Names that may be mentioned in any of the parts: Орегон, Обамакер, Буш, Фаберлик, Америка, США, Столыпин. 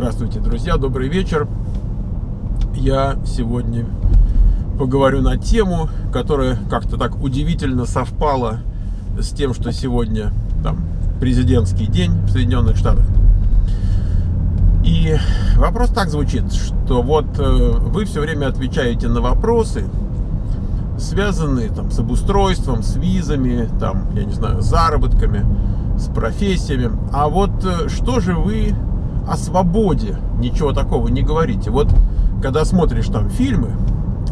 Здравствуйте, друзья, добрый вечер. Я сегодня поговорю на тему, которая как-то так удивительно совпала с тем, что сегодня там президентский день в Соединенных Штатах. И вопрос так звучит, что вот вы все время отвечаете на вопросы, связанные там с обустройством, с визами, там, я не знаю, с заработками, с профессиями. А вот что же вы о свободе ничего такого не говорите? Вот когда смотришь там фильмы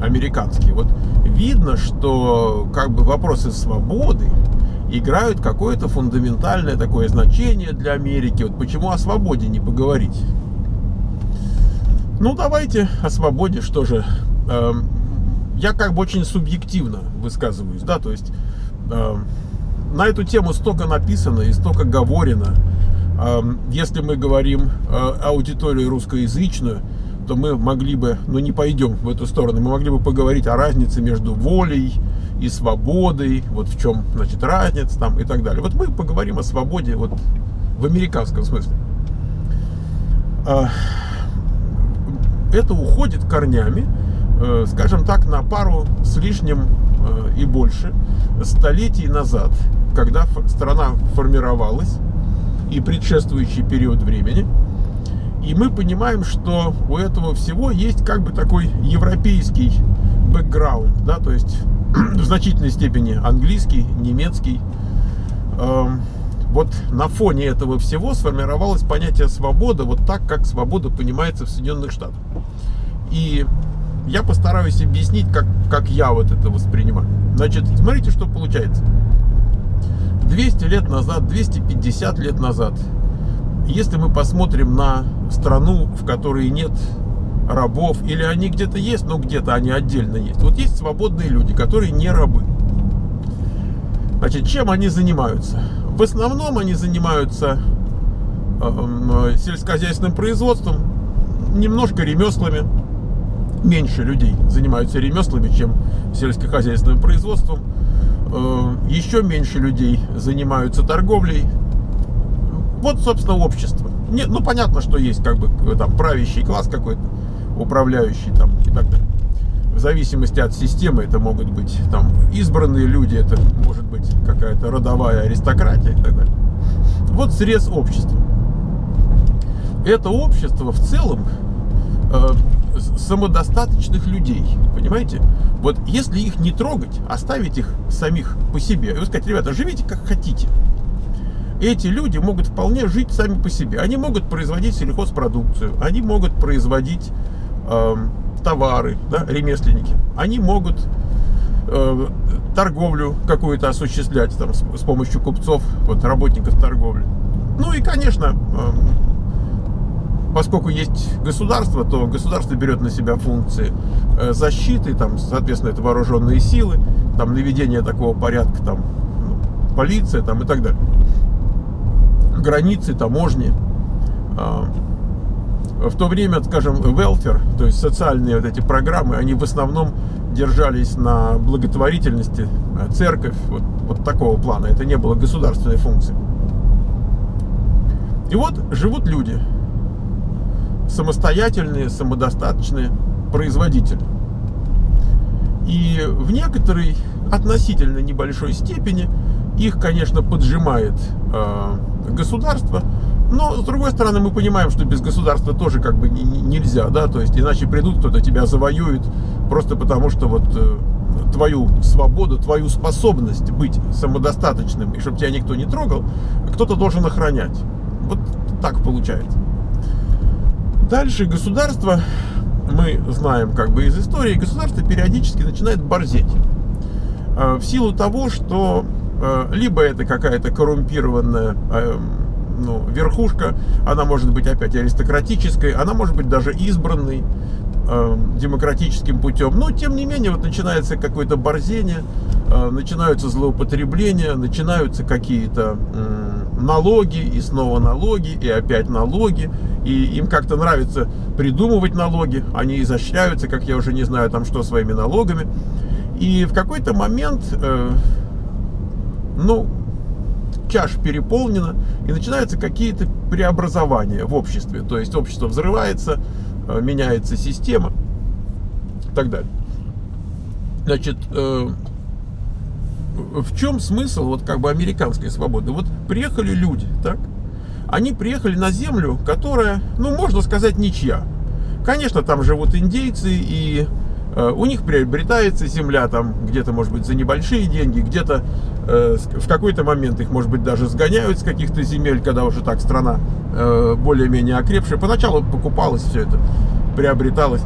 американские, вот видно, что как бы вопросы свободы играют какое-то фундаментальное такое значение для Америки. Вот почему о свободе не поговорить? Ну давайте о свободе. Что же, я как бы очень субъективно высказываюсь, да, то есть на эту тему столько написано и столько говорено. Если мы говорим аудиторию русскоязычную, то мы могли бы, но не пойдем в эту сторону, мы могли бы поговорить о разнице между волей и свободой, вот в чем, значит, разница там и так далее. Вот мы поговорим о свободе вот в американском смысле. Это уходит корнями, скажем так, на пару с лишним и больше столетий назад, когда страна формировалась и предшествующий период времени. И мы понимаем, что у этого всего есть как бы такой европейский бэкграунд, да, то есть в значительной степени английский, немецкий. Вот на фоне этого всего сформировалось понятие свобода, вот так, как свобода понимается в Соединенных Штатах. И я постараюсь объяснить, как я вот это воспринимаю. Значит, смотрите, что получается. 200 лет назад, 250 лет назад, если мы посмотрим на страну, в которой нет рабов, или они где-то есть, но где-то они отдельно есть. Вот есть свободные люди, которые не рабы. Значит, чем они занимаются? В основном они занимаются сельскохозяйственным производством, немножко ремеслами. Меньше людей занимаются ремеслами, чем сельскохозяйственным производством. Еще меньше людей занимаются торговлей. Вот, собственно, общество. Нет, ну, понятно, что есть как бы там правящий класс какой-то, управляющий там и так далее. В зависимости от системы это могут быть там избранные люди, это может быть какая-то родовая аристократия и так далее. Вот срез общества. Это общество в целом самодостаточных людей, понимаете? Вот если их не трогать, оставить их самих по себе, и вы сказать, ребята, живите как хотите. Эти люди могут вполне жить сами по себе. Они могут производить сельхозпродукцию, они могут производить товары, да, ремесленники. Они могут торговлю какую-то осуществлять там, с помощью купцов, вот, работников торговли. Ну и, конечно, поскольку есть государство, то государство берет на себя функции защиты, там, соответственно, это вооруженные силы, там, наведение такого порядка, там, полиция, там, и так далее. Границы, таможни. В то время, скажем, welfare, то есть социальные вот эти программы, они в основном держались на благотворительности, церковь, вот такого плана. Это не было государственной функции. И вот живут люди. Самостоятельные, самодостаточные производители. И в некоторой относительно небольшой степени их, конечно, поджимает государство, но, с другой стороны, мы понимаем, что без государства тоже как бы нельзя, да, то есть иначе придут, кто-то тебя завоюет, просто потому что вот твою свободу, твою способность быть самодостаточным, и чтобы тебя никто не трогал, кто-то должен охранять. Вот так получается. Дальше государство, мы знаем как бы из истории, государство периодически начинает борзеть. В силу того, что либо это какая-то коррумпированная ну, верхушка, она может быть опять аристократической, она может быть даже избранной демократическим путем. Но тем не менее вот начинается какое-то борзение, начинаются злоупотребления, начинаются какие-то налоги, и снова налоги, и опять налоги, и им как-то нравится придумывать налоги, они изощряются, как я уже не знаю там что, своими налогами, и в какой-то момент, ну, чаша переполнена, и начинаются какие-то преобразования в обществе. То есть общество взрывается, меняется система и так далее. Значит, в чем смысл вот как бы американской свободы? Вот приехали люди, так? Они приехали на землю, которая, ну, можно сказать, ничья. Конечно, там живут индейцы, и у них приобретается земля там где-то, может быть, за небольшие деньги, где-то в какой-то момент их, может быть, даже сгоняют с каких-то земель, когда уже так страна более-менее окрепшая. Поначалу покупалось все это, приобреталось.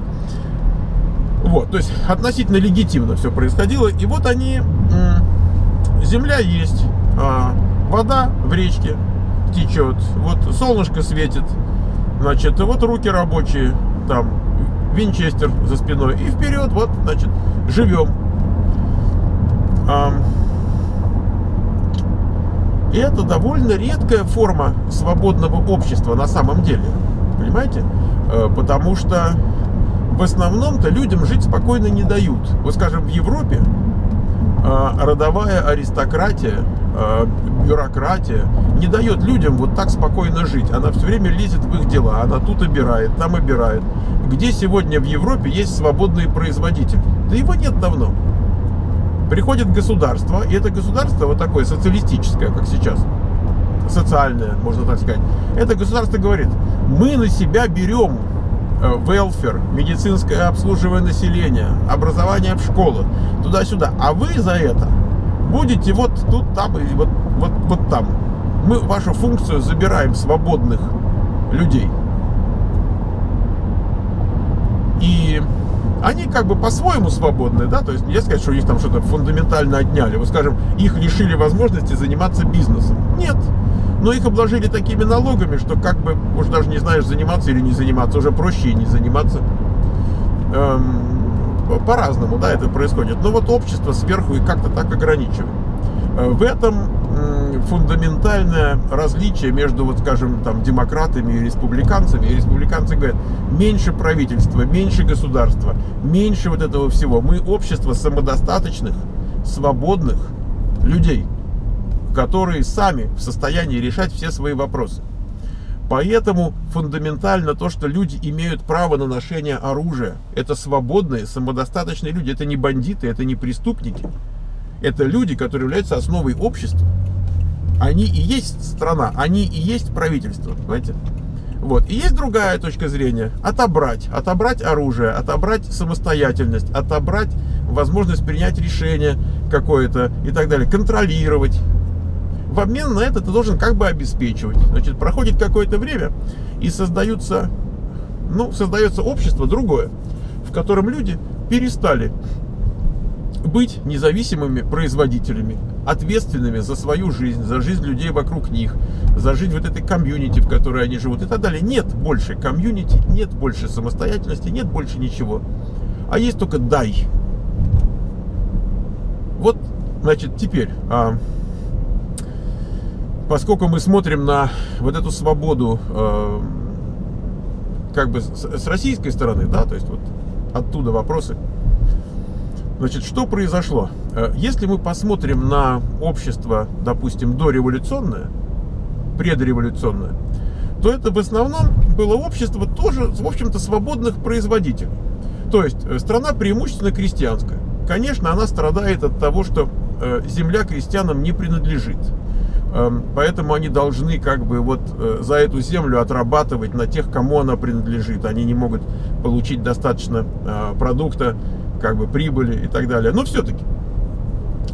Вот, то есть относительно легитимно все происходило. И вот они, земля есть, вода в речке течет, вот солнышко светит, значит, вот руки рабочие, там, винчестер за спиной, и вперед, вот, значит, живем. И это довольно редкая форма свободного общества на самом деле, понимаете? Потому что в основном-то людям жить спокойно не дают. Вот, скажем, в Европе родовая аристократия, бюрократия не дает людям вот так спокойно жить. Она все время лезет в их дела, она тут обирает, там обирает. Где сегодня в Европе есть свободный производитель? Да его нет давно. Приходит государство, и это государство вот такое социалистическое, как сейчас, социальное, можно так сказать. Это государство говорит: мы на себя берем велфер, медицинское обслуживание населения, образование в школах, туда-сюда. А вы за это будете вот тут, там и вот там. Мы вашу функцию забираем, свободных людей. И они как бы по-своему свободны, да, то есть нельзя сказать, что у них там что-то фундаментально отняли. Вот, скажем, их лишили возможности заниматься бизнесом. Нет. Но их обложили такими налогами, что как бы уж даже не знаешь, заниматься или не заниматься, уже проще и не заниматься. По-разному, да, это происходит. Но вот общество сверху и как-то так ограничивает. В этом фундаментальное различие между, вот, скажем, там, демократами и республиканцами. И республиканцы говорят: меньше правительства, меньше государства, меньше вот этого всего. Мы общество самодостаточных, свободных людей, которые сами в состоянии решать все свои вопросы. Поэтому фундаментально то, что люди имеют право на ношение оружия. Это свободные, самодостаточные люди. Это не бандиты, это не преступники. Это люди, которые являются основой общества. Они и есть страна, они и есть правительство. Понимаете? Вот. И есть другая точка зрения. Отобрать. Отобрать оружие, отобрать самостоятельность, отобрать возможность принять решение какое-то и так далее. Контролировать. В обмен на это ты должен как бы обеспечивать. Значит, проходит какое-то время, и создается, ну, создается общество другое, в котором люди перестали быть независимыми производителями, ответственными за свою жизнь, за жизнь людей вокруг них, за жизнь вот этой комьюнити, в которой они живут и так далее. Нет больше комьюнити, нет больше самостоятельности, нет больше ничего. А есть только дай. Вот, значит, теперь... Поскольку мы смотрим на вот эту свободу как бы с российской стороны, да, то есть вот оттуда вопросы. Значит, что произошло? Если мы посмотрим на общество, допустим, дореволюционное, предреволюционное, то это в основном было общество тоже, в общем-то, свободных производителей. То есть страна преимущественно крестьянская. Конечно, она страдает от того, что земля крестьянам не принадлежит. Поэтому они должны как бы вот за эту землю отрабатывать на тех, кому она принадлежит. Они не могут получить достаточно продукта, как бы прибыли и так далее. Но все-таки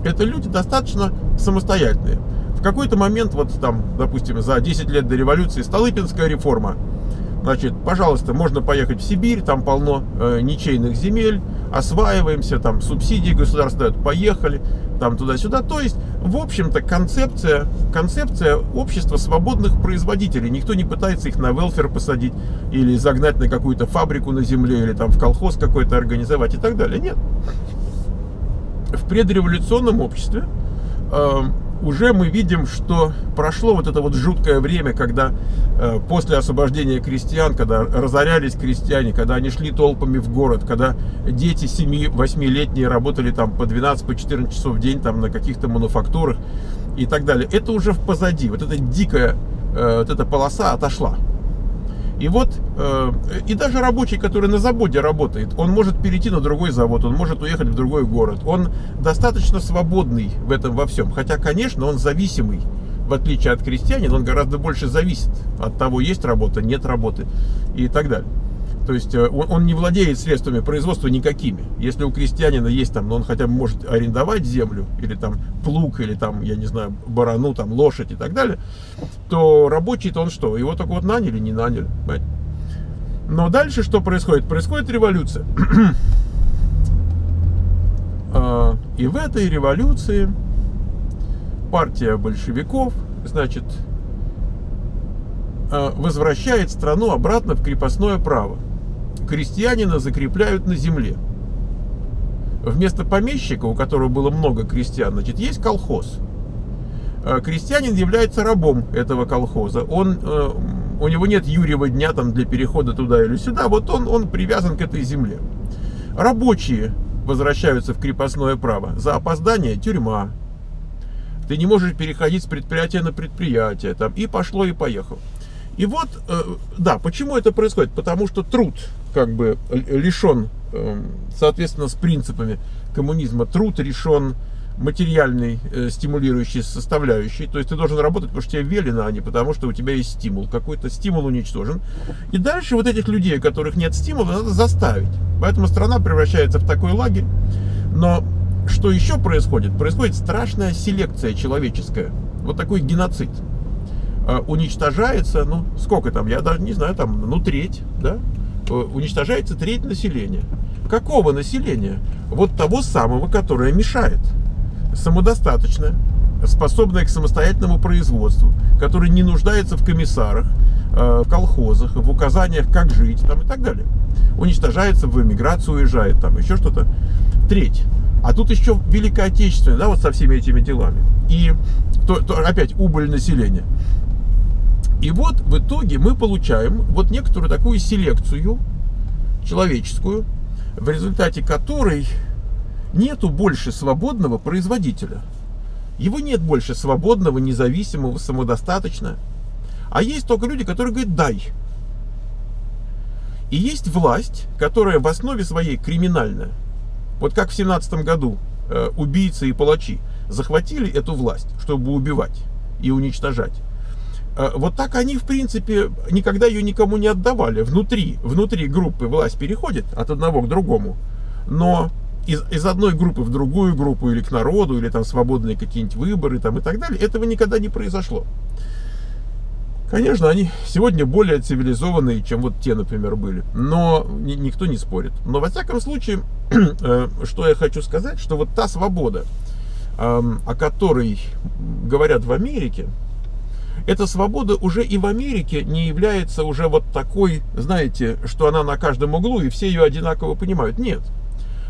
это люди достаточно самостоятельные. В какой-то момент, вот там, допустим, за 10 лет до революции, Столыпинская реформа. Значит, пожалуйста, можно поехать в Сибирь, там полно ничейных земель, осваиваемся, там субсидии государство дает, поехали, там туда-сюда. То есть, в общем-то, концепция общества свободных производителей. Никто не пытается их на велфер посадить или загнать на какую-то фабрику на земле, или там в колхоз какой-то организовать и так далее. Нет. В предреволюционном обществе уже мы видим, что прошло вот это вот жуткое время, когда после освобождения крестьян, когда разорялись крестьяне, когда они шли толпами в город, когда дети 7-8-летние работали там по 12-14 часов в день там на каких-то мануфактурах, и так далее, это уже позади. Вот эта дикая вот эта полоса отошла. И вот, и даже рабочий, который на заводе работает, он может перейти на другой завод, он может уехать в другой город. Он достаточно свободный в этом во всем. Хотя, конечно, он зависимый. В отличие от крестьянина, он гораздо больше зависит от того, есть работа, нет работы и так далее. То есть он не владеет средствами производства никакими. Если у крестьянина есть там, но он хотя бы может арендовать землю, или там плуг, или там, я не знаю, барану, там лошадь и так далее, то рабочий-то он что? Его только вот наняли, не наняли. Понимаете? Но дальше что происходит? Происходит революция. И в этой революции партия большевиков, значит, возвращает страну обратно в крепостное право. Крестьянина закрепляют на земле. Вместо помещика, у которого было много крестьян, значит, есть колхоз. Крестьянин является рабом этого колхоза. У него нет юрьего дня там, для перехода туда или сюда. Вот он привязан к этой земле. Рабочие возвращаются в крепостное право. За опоздание тюрьма. Ты не можешь переходить с предприятия на предприятие. Там, и пошло, и поехало. И вот, да, почему это происходит? Потому что труд, как бы, лишен, соответственно, с принципами коммунизма, труд лишен материальной стимулирующей составляющей. То есть ты должен работать, потому что тебе велено, а не потому что у тебя есть стимул. Какой-то стимул уничтожен. И дальше вот этих людей, у которых нет стимула, надо заставить. Поэтому страна превращается в такой лагерь. Но что еще происходит? Происходит страшная селекция человеческая. Вот такой геноцид. Уничтожается, ну, сколько там, я даже не знаю, там, ну, треть, да? Уничтожается треть населения. Какого населения? Вот того самого, которое мешает. Самодостаточное, способное к самостоятельному производству, которое не нуждается в комиссарах, в колхозах, в указаниях, как жить, там, и так далее. Уничтожается, в эмиграцию уезжает, там, еще что-то. Треть. А тут еще Великая Отечественная, да, вот со всеми этими делами. И опять убыль населения. И вот в итоге мы получаем вот некоторую такую селекцию человеческую, в результате которой нету больше свободного производителя. Его нет больше свободного, независимого, самодостаточного. А есть только люди, которые говорят «дай». И есть власть, которая в основе своей криминальная. Вот как в 1917 году убийцы и палачи захватили эту власть, чтобы убивать и уничтожать. Вот так они, в принципе, никогда ее никому не отдавали. Внутри группы власть переходит от одного к другому, но из одной группы в другую группу, или к народу, или там свободные какие-нибудь выборы там, и так далее, этого никогда не произошло. Конечно, они сегодня более цивилизованные, чем вот те, например, были. Но никто не спорит. Но, во всяком случае, что я хочу сказать, что вот та свобода, о которой говорят в Америке, эта свобода уже и в Америке не является уже вот такой, знаете, что она на каждом углу, и все ее одинаково понимают. Нет.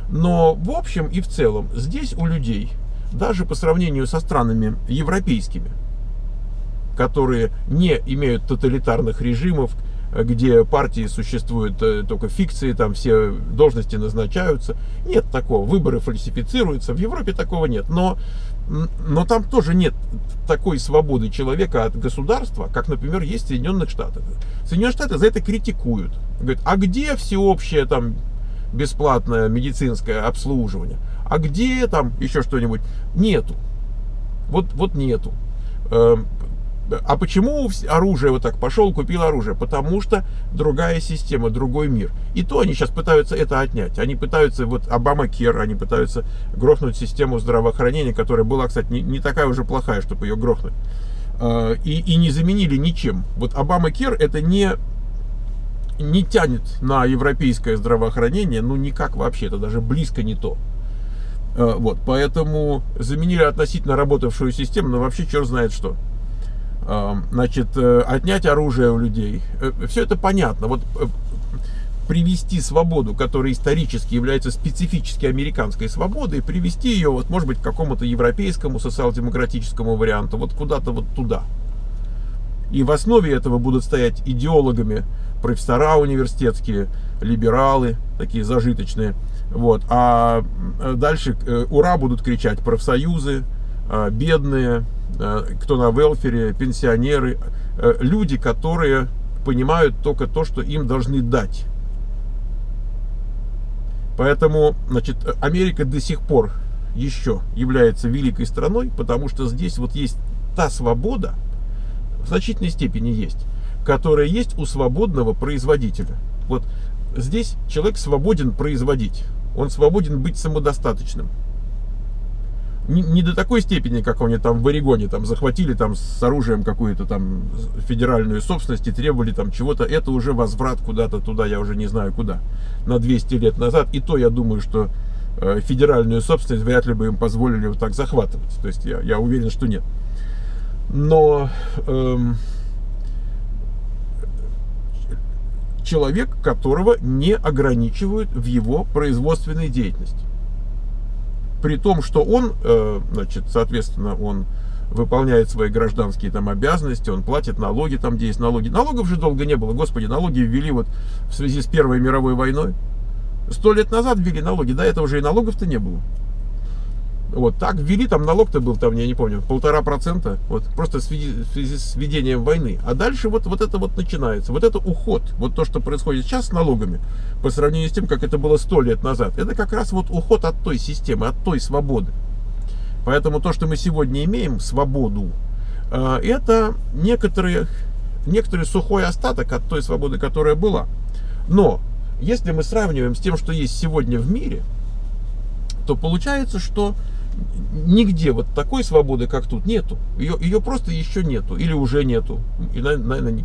Но в общем и в целом здесь у людей, даже по сравнению со странами европейскими, которые не имеют тоталитарных режимов, где партии существуют только фикции, там все должности назначаются. Нет такого. Выборы фальсифицируются. В Европе такого нет. Но там тоже нет такой свободы человека от государства, как, например, есть в Соединенных Штатах. Соединенные Штаты за это критикуют. Говорят, а где всеобщее там бесплатное медицинское обслуживание? А где там еще что-нибудь? Нету. Вот нету. А почему оружие вот так? Пошел, купил оружие. Потому что другая система, другой мир. И то они сейчас пытаются это отнять. Они пытаются, вот Обамакер, они пытаются грохнуть систему здравоохранения, которая была, кстати, не такая уже плохая, чтобы ее грохнуть. И не заменили ничем. Вот Обамакер это не тянет на европейское здравоохранение, ну никак вообще, это даже близко не то. Вот, поэтому заменили относительно работавшую систему, но вообще черт знает что. Значит, отнять оружие у людей. Все это понятно. Вот привести свободу, которая исторически является специфически американской свободой, привести ее, вот, может быть, к какому-то европейскому социал-демократическому варианту, вот куда-то вот туда. И в основе этого будут стоять идеологами профессора университетские, либералы, такие зажиточные. Вот. А дальше ура будут кричать профсоюзы, бедные, кто на велфере, пенсионеры, люди, которые понимают только то, что им должны дать. Поэтому, значит, Америка до сих пор еще является великой страной, потому что здесь вот есть та свобода, в значительной степени есть, которая есть у свободного производителя. Вот здесь человек свободен производить, он свободен быть самодостаточным. Не до такой степени, как они там в Орегоне там захватили там с оружием какую-то там федеральную собственность и требовали там чего-то. Это уже возврат куда-то туда, я уже не знаю куда, на 200 лет назад. И то я думаю, что федеральную собственность вряд ли бы им позволили вот так захватывать. То есть я уверен, что нет. Но человек, которого не ограничивают в его производственной деятельности. При том, что он, значит, соответственно, он выполняет свои гражданские там обязанности, он платит налоги, там где есть налоги. Налогов же долго не было, господи, налоги ввели вот в связи с Первой мировой войной. 100 лет назад ввели налоги, до этого уже и налогов-то не было. Вот так ввели, там налог-то был, там, я не помню, 1,5%, вот, просто в связи с введением войны. А дальше вот это вот начинается, вот это уход, вот то, что происходит сейчас с налогами, по сравнению с тем, как это было 100 лет назад, это как раз вот уход от той системы, от той свободы. Поэтому то, что мы сегодня имеем, свободу, это некоторый сухой остаток от той свободы, которая была. Но если мы сравниваем с тем, что есть сегодня в мире, то получается, что нигде вот такой свободы, как тут, нету. Ее просто еще нету или уже нету. И, наверное,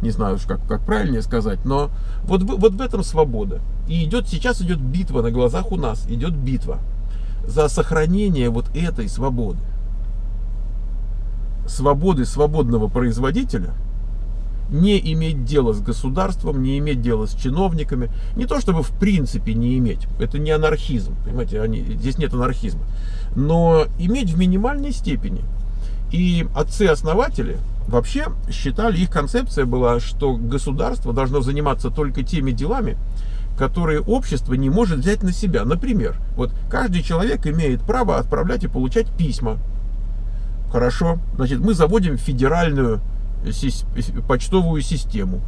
не знаю уж, как правильнее сказать, но вот в этом свобода. И сейчас идет битва на глазах у нас, идет битва за сохранение вот этой свободы. Свободы свободного производителя, не иметь дела с государством, не иметь дела с чиновниками. Не то чтобы в принципе не иметь, это не анархизм, понимаете, здесь нет анархизма. Но иметь в минимальной степени. И отцы-основатели вообще считали, их концепция была, что государство должно заниматься только теми делами, которые общество не может взять на себя. Например, вот каждый человек имеет право отправлять и получать письма. Хорошо, значит, мы заводим федеральную почтовую систему,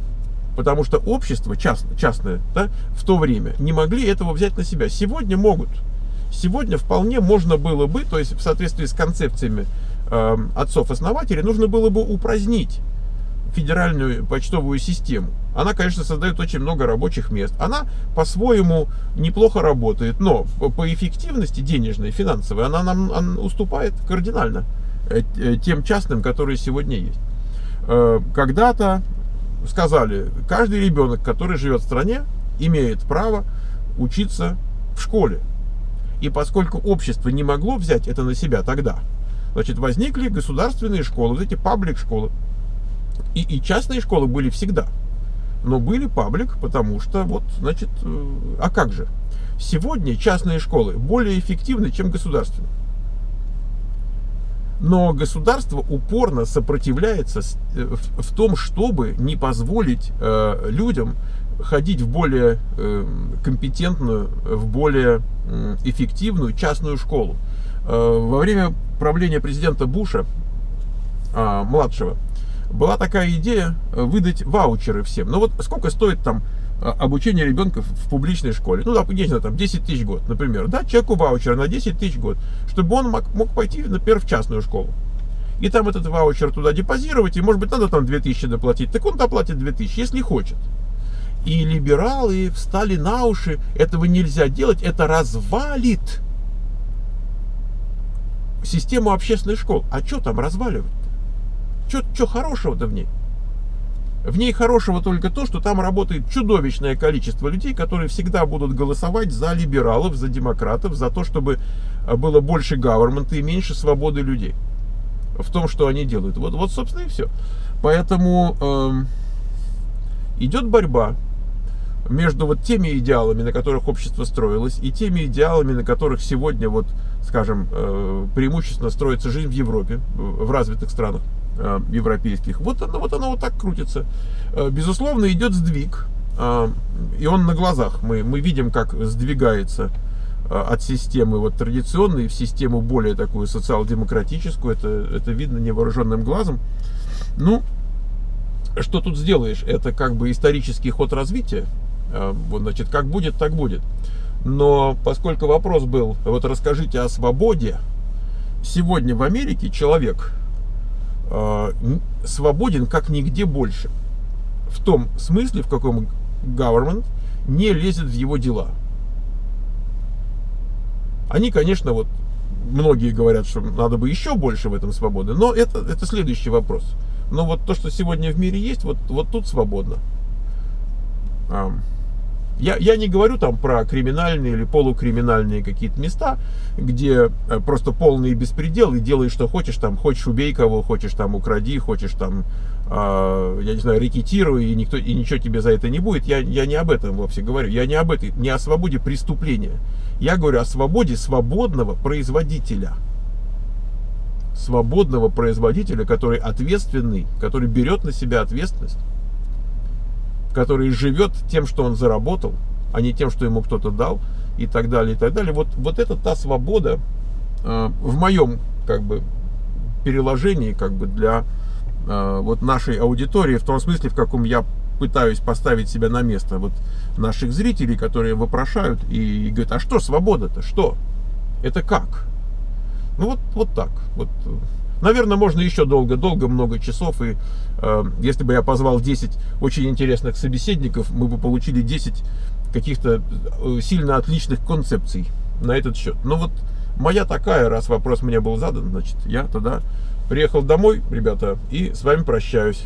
потому что общество частное, да, в то время не могли этого взять на себя. Сегодня могут, сегодня вполне можно было бы, то есть в соответствии с концепциями отцов-основателей, нужно было бы упразднить федеральную почтовую систему. Она, конечно, создает очень много рабочих мест, она по-своему неплохо работает, но по эффективности денежной, финансовой, она нам уступает кардинально тем частным, которые сегодня есть. Когда-то сказали, каждый ребенок, который живет в стране, имеет право учиться в школе. И поскольку общество не могло взять это на себя тогда, значит, возникли государственные школы, вот эти паблик-школы. И частные школы были всегда. Но были паблик, потому что, вот, значит, а как же? Сегодня частные школы более эффективны, чем государственные. Но государство упорно сопротивляется в том, чтобы не позволить людям ходить в более компетентную, в более эффективную частную школу. Во время правления президента Буша, младшего, была такая идея выдать ваучеры всем. Ну вот сколько стоит там обучение ребенка в публичной школе, ну, допустим, там 10 тысяч в год, например, да, человеку ваучер на 10 тысяч в год, чтобы он мог пойти, например, в частную школу. И там этот ваучер туда депозировать, и, может быть, надо там 2000 доплатить, так он доплатит 2000, если хочет. И либералы встали на уши, этого нельзя делать, это развалит систему общественных школ. А что там разваливать-то? Что хорошего-то в ней? В ней хорошего только то, что там работает чудовищное количество людей, которые всегда будут голосовать за либералов, за демократов, за то, чтобы было больше гавермента и меньше свободы людей в том, что они делают. Вот собственно, и все. Поэтому идет борьба между вот теми идеалами, на которых общество строилось, и теми идеалами, на которых сегодня, вот, скажем, преимущественно строится жизнь в Европе, в развитых странах европейских. Вот оно вот так крутится. Безусловно, идет сдвиг, и он на глазах. Мы видим, как сдвигается от системы вот традиционной в систему более такую социал-демократическую, это видно невооруженным глазом. Ну, что тут сделаешь? Это как бы исторический ход развития. Вот, значит, как будет, так будет. Но поскольку вопрос был, вот расскажите о свободе, сегодня в Америке человек свободен как нигде больше. В том смысле, в каком government не лезет в его дела. Они, конечно, вот многие говорят, что надо бы еще больше в этом свободы, но это следующий вопрос. Но вот то, что сегодня в мире есть, вот тут свободно. Я не говорю там про криминальные или полукриминальные какие-то места, где просто полный беспредел и делай, что хочешь, там, хочешь убей кого, хочешь там укради, хочешь там, я не знаю, рекетируй, и ничего тебе за это не будет. Я не об этом вовсе говорю, я не об этом, не о свободе преступления. Я говорю о свободе свободного производителя. Свободного производителя, который ответственный, который берет на себя ответственность, который живет тем, что он заработал, а не тем, что ему кто-то дал, и так далее, и так далее. Вот это та свобода в моем как бы переложении как бы для вот нашей аудитории, в том смысле, в каком я пытаюсь поставить себя на место вот наших зрителей, которые вопрошают и говорят, а что свобода-то, что? Это как? Ну вот так. Вот. Наверное, можно еще долго-долго, много часов, и если бы я позвал 10 очень интересных собеседников, мы бы получили 10 каких-то сильно отличных концепций на этот счет. Но вот моя такая, раз вопрос мне был задан, значит, я тогда приехал домой, ребята, и с вами прощаюсь.